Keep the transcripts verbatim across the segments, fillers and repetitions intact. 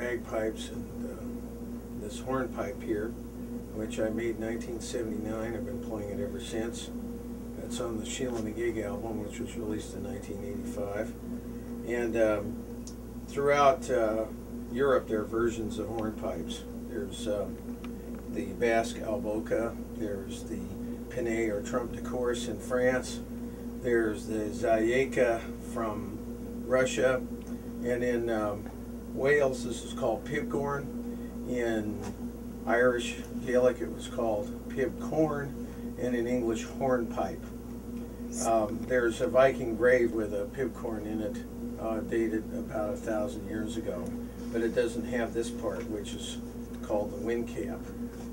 bagpipes and uh, this hornpipe here, which I made in nineteen seventy-nine. I've been playing it ever since. That's on the Sheila and the Gig album, which was released in nineteen eighty-five. And um, throughout uh, Europe, there are versions of hornpipes. There's uh, the Basque Alboca, there's the Pinet or trump de Corse in France, there's the zayeka from Russia, and in um, Wales this is called pibgorn. In Irish Gaelic it was called pibgorn, and in English hornpipe. Um, there's a Viking grave with a pibgorn in it, uh, dated about a thousand years ago, but it doesn't have this part, which is called the wind cap.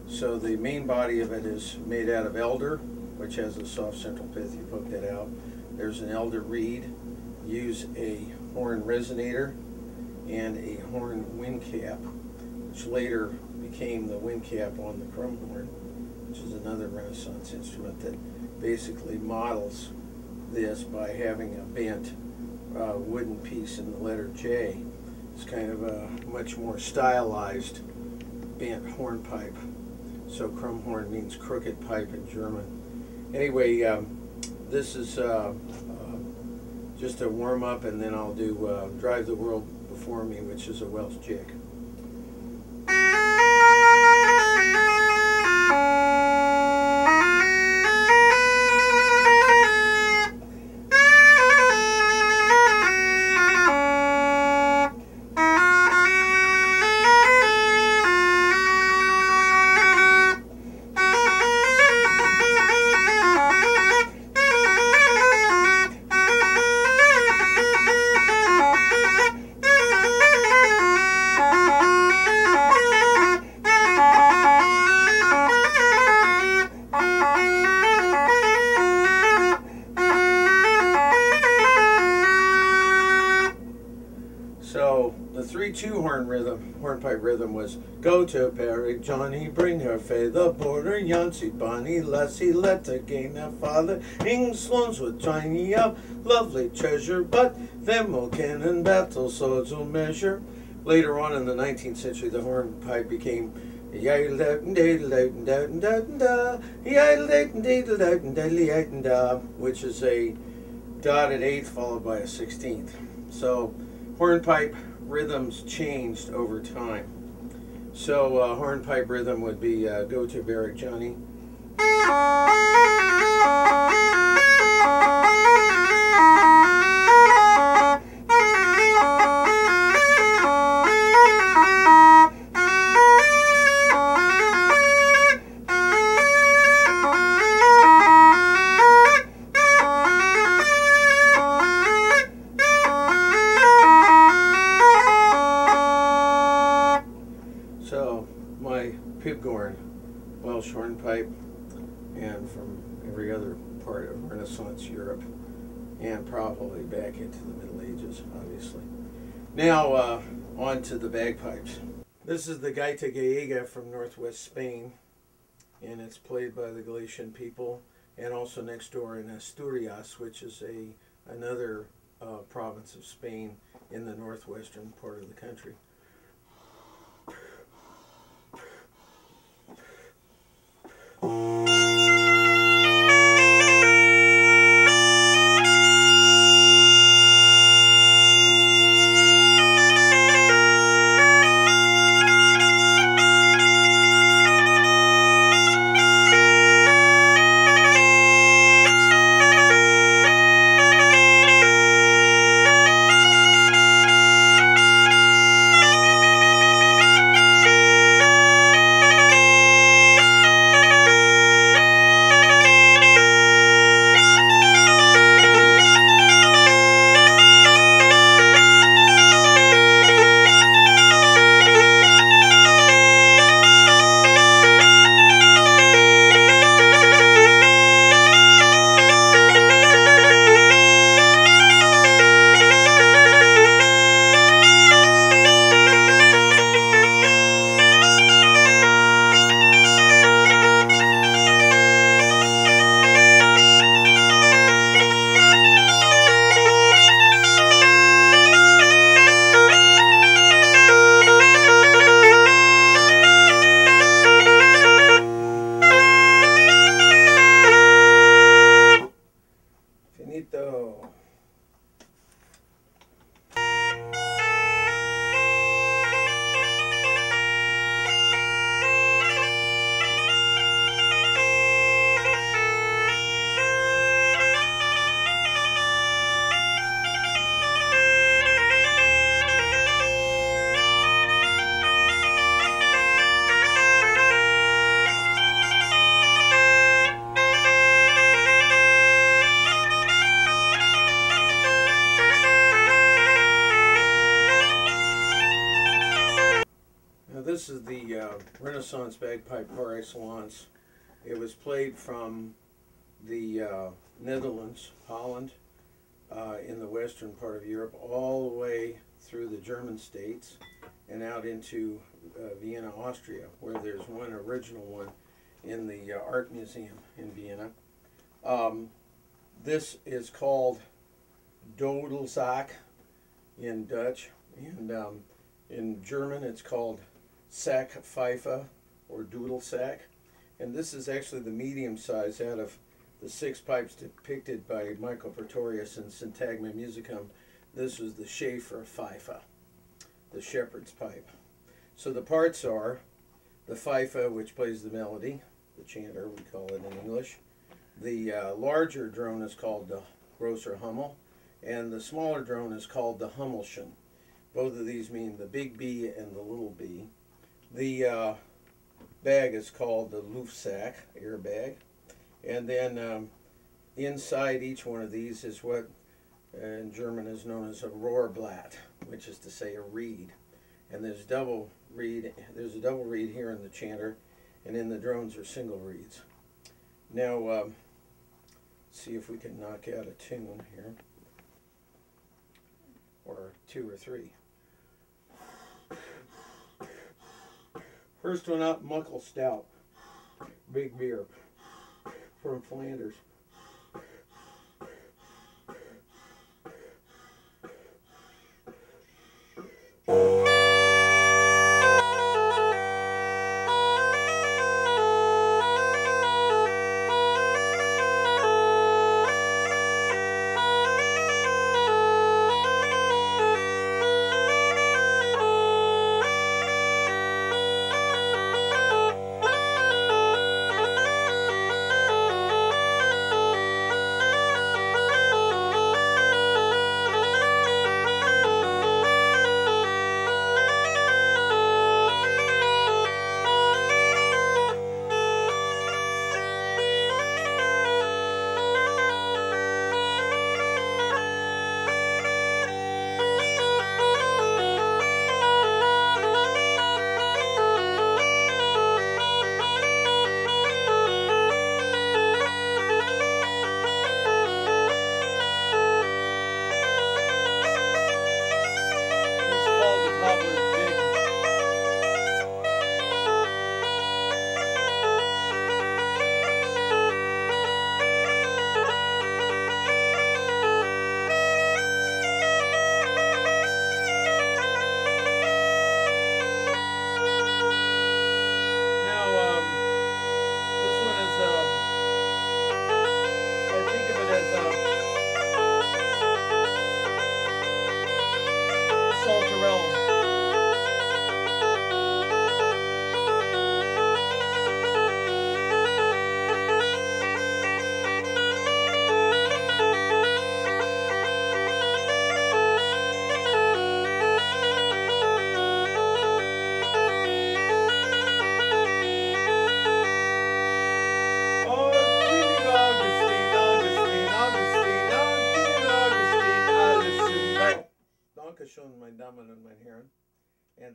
So the main body of it is made out of elder, which has a soft central pith. You poke that out. There's an elder reed. Use a horn resonator and a horn wind cap, which later became the wind cap on the crumbhorn, which is another Renaissance instrument that basically models this by having a bent uh, wooden piece in the letter J. It's kind of a much more stylized bent hornpipe. So crumbhorn means crooked pipe in German. Anyway, um, this is uh, uh, just a warm-up, and then I'll do uh, Drive the World Before Me, which is a Welsh jig. Two horn rhythm, hornpipe rhythm was go to Perry, Johnny, bring her Faye, the border, Yancey, Bonnie, Lassie, Letta, Gaina, Father, Ing, Sloans with Tiny up, lovely treasure, but them will cannon battle swords will measure. Later on in the nineteenth century, the hornpipe became which is a dotted eighth followed by a sixteenth. So hornpipe rhythms changed over time. So uh, hornpipe rhythm would be uh, go to Barrack Johnny. Pibgorn, Welsh hornpipe, and from every other part of Renaissance Europe, and probably back into the Middle Ages, obviously. Now, uh, on to the bagpipes. This is the Gaita Gallega from northwest Spain, and it's played by the Galician people, and also next door in Asturias, which is a another uh, province of Spain in the northwestern part of the country. this is the uh, Renaissance bagpipe par excellence. It was played from the uh, Netherlands, Holland, uh, in the western part of Europe, all the way through the German states and out into uh, Vienna, Austria, where there's one original one in the uh, art museum in Vienna. Um, this is called Dodelsack in Dutch, and um, in German it's called Sack fifa or doodle sack, and this is actually the medium size out of the six pipes depicted by Michael Pretorius in Syntagma Musicum. This is the Schaefer fifa, the shepherd's pipe. So the parts are the fifa, which plays the melody, the chanter we call it in English. The uh, larger drone is called the grosser hummel, and the smaller drone is called the Hummelschen. Both of these mean the big B and the little B. The uh, bag is called the Luftsack, air bag. And then um, inside each one of these is what uh, in German is known as a Rohrblatt, which is to say a reed. And there's double reed. There's a double reed here in the chanter, and in the drones are single reeds. Now, um, let's see if we can knock out a tune here, or two or three. First one up, Muckle Stout, big beer from Flanders.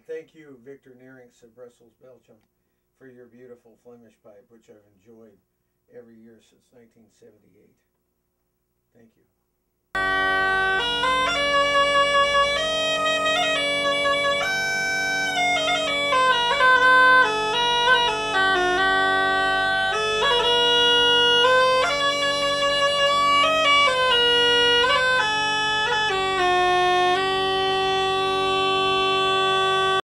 Thank you, Victor Nerinckx of Brussels, Belgium, for your beautiful Flemish pipe, which I've enjoyed every year since nineteen seventy-eight. Thank you.